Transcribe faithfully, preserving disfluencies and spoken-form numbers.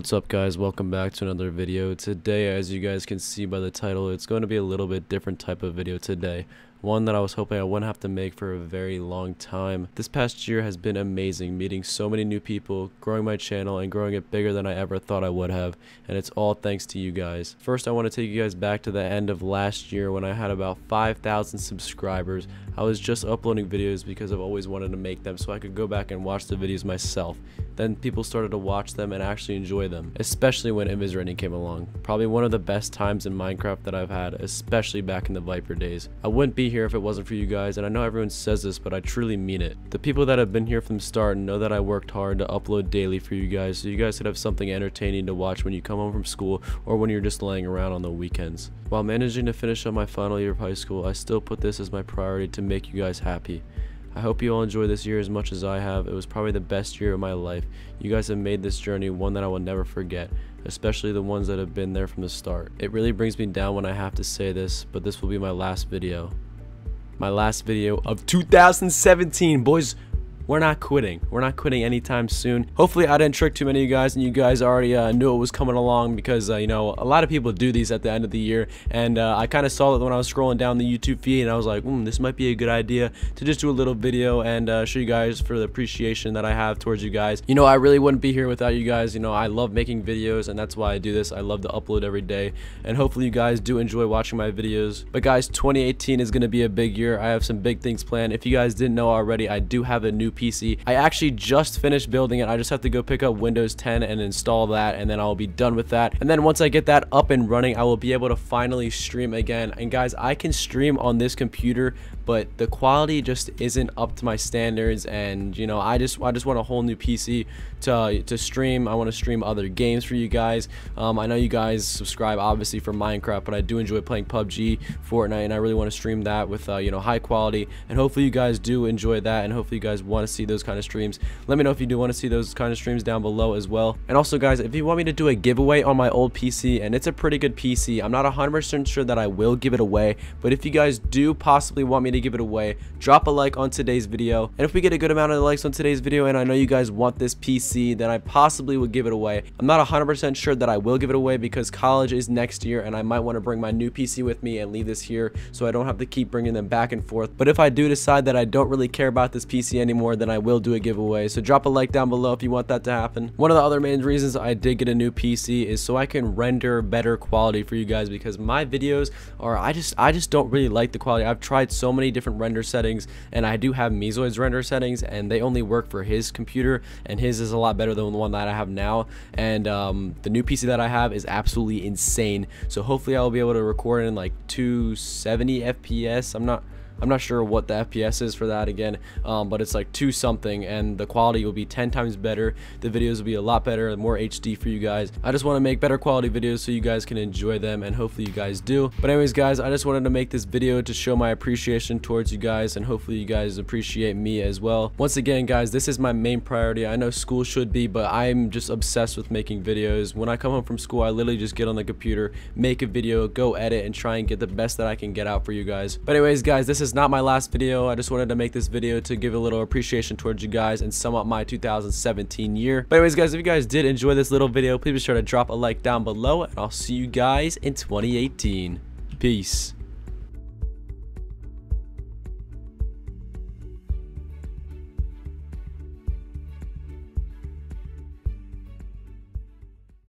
What's up, guys? Welcome back to another video. Today, as you guys can see by the title, it's going to be a little bit different type of video today. One that I was hoping I wouldn't have to make for a very long time. This past year has been amazing, meeting so many new people, growing my channel, and growing it bigger than I ever thought I would have, and it's all thanks to you guys. First, I want to take you guys back to the end of last year when I had about five thousand subscribers. I was just uploading videos because I've always wanted to make them so I could go back and watch the videos myself. Then people started to watch them and actually enjoy them, especially when InvisRaiding came along. Probably one of the best times in Minecraft that I've had, especially back in the Viper days. I wouldn't be here if it wasn't for you guys, and I know everyone says this, but I truly mean it. The people that have been here from the start know that I worked hard to upload daily for you guys, so you guys could have something entertaining to watch when you come home from school or when you're just laying around on the weekends. While managing to finish up my final year of high school, I still put this as my priority to make you guys happy. I hope you all enjoy this year as much as I have. It was probably the best year of my life. You guys have made this journey one that I will never forget, especially the ones that have been there from the start. It really brings me down when I have to say this, but this will be my last video. My last video of two thousand seventeen, boys. We're not quitting. We're not quitting anytime soon. Hopefully I didn't trick too many of you guys and you guys already uh, knew it was coming along, because uh, you know, a lot of people do these at the end of the year, and uh, I kind of saw it when I was scrolling down the YouTube feed, and I was like, hmm, this might be a good idea to just do a little video and uh, show you guys for the appreciation that I have towards you guys. You know, I really wouldn't be here without you guys. You know, I love making videos, and that's why I do this. I love to upload every day, and hopefully you guys do enjoy watching my videos. But guys, twenty eighteen is going to be a big year. I have some big things planned. If you guys didn't know already, I do have a new P C. I actually just finished building it. I just have to go pick up Windows ten and install that, and then I'll be done with that. And then once I get that up and running, I will be able to finally stream again. And guys, I can stream on this computer, but the quality just isn't up to my standards. And you know, I just I just want a whole new P C to uh, to stream. I want to stream other games for you guys. Um, I know you guys subscribe obviously for Minecraft, but I do enjoy playing P U B G, Fortnite, and I really want to stream that with uh, you know, high quality. And hopefully you guys do enjoy that, and hopefully you guys want to see those kind of streams. Let me know if you do want to see those kind of streams down below as well. And also guys, if you want me to do a giveaway on my old P C, and it's a pretty good P C, I'm not one hundred percent sure that I will give it away, but if you guys do possibly want me to give it away, drop a like on today's video, and if we get a good amount of likes on today's video and I know you guys want this P C, then I possibly would give it away. I'm not one hundred percent sure that I will give it away because college is next year, and I might want to bring my new P C with me and leave this here so I don't have to keep bringing them back and forth. But if I do decide that I don't really care about this P C anymore, then I will do a giveaway, so drop a like down below if you want that to happen. One of the other main reasons I did get a new P C is so I can render better quality for you guys, because my videos are I just I just don't really like the quality. I've tried so many different render settings, and I do have MeeZoid's render settings, and they only work for his computer, and his is a lot better than the one that I have now. And um, the new P C that I have is absolutely insane, so hopefully I'll be able to record in like two seventy F P S. I'm not I'm not sure what the F P S is for that again, um, but it's like two something, and the quality will be ten times better. The videos will be a lot better, more H D for you guys. I just want to make better quality videos so you guys can enjoy them, and hopefully you guys do. But anyways guys, I just wanted to make this video to show my appreciation towards you guys, and hopefully you guys appreciate me as well. Once again guys, this is my main priority. I know school should be, but I'm just obsessed with making videos. When I come home from school, I literally just get on the computer, make a video, go edit, and try and get the best that I can get out for you guys. But anyways guys, this is It's not my last video. I just wanted to make this video to give a little appreciation towards you guys and sum up my two thousand seventeen year. But anyways guys, if you guys did enjoy this little video, please be sure to drop a like down below, and I'll see you guys in twenty eighteen. Peace.